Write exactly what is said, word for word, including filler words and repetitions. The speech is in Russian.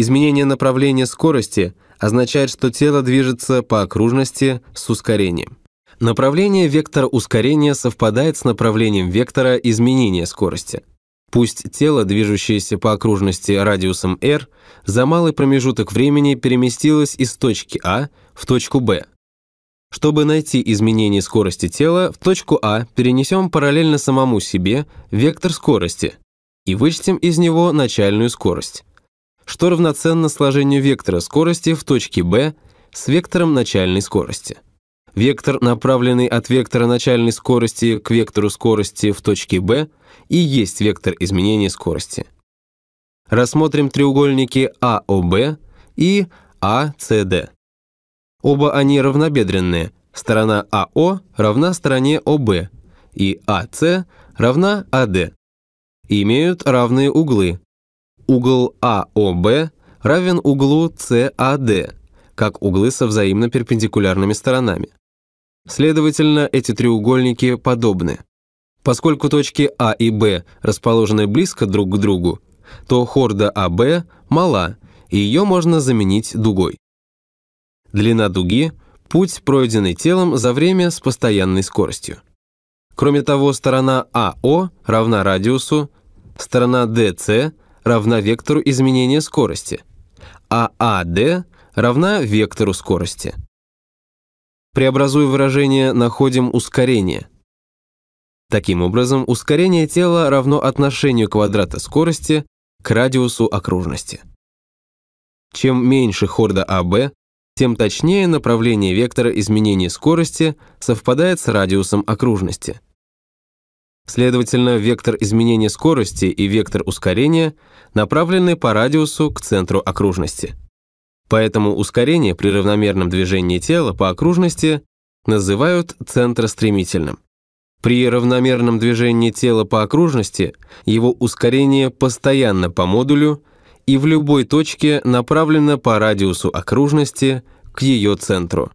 Изменение направления скорости означает, что тело движется по окружности с ускорением. Направление вектора ускорения совпадает с направлением вектора изменения скорости. Пусть тело, движущееся по окружности радиусом r, за малый промежуток времени переместилось из точки А в точку Б. Чтобы найти изменение скорости тела, в точку А перенесем параллельно самому себе вектор скорости и вычтем из него начальную скорость, что равноценно сложению вектора скорости в точке Б с вектором начальной скорости. Вектор, направленный от вектора начальной скорости к вектору скорости в точке B, и есть вектор изменения скорости. Рассмотрим треугольники АОБ и АСД. Оба они равнобедренные. Сторона АО равна стороне ОБ, и АС равна АД. Имеют равные углы. Угол АОБ равен углу САД, как углы со взаимно перпендикулярными сторонами. Следовательно, эти треугольники подобны. Поскольку точки А и Б расположены близко друг к другу, то хорда АБ мала, и ее можно заменить дугой. Длина дуги – путь, пройденный телом за время с постоянной скоростью. Кроме того, сторона АО равна радиусу, сторона ДС равна вектору изменения скорости, а АД равна вектору скорости. Преобразуя выражение, находим ускорение. Таким образом, ускорение тела равно отношению квадрата скорости к радиусу окружности. Чем меньше хорда АБ, тем точнее направление вектора изменения скорости совпадает с радиусом окружности. Следовательно, вектор изменения скорости и вектор ускорения направлены по радиусу к центру окружности. Поэтому ускорение при равномерном движении тела по окружности называют центростремительным. При равномерном движении тела по окружности его ускорение постоянно по модулю и в любой точке направлено по радиусу окружности к ее центру.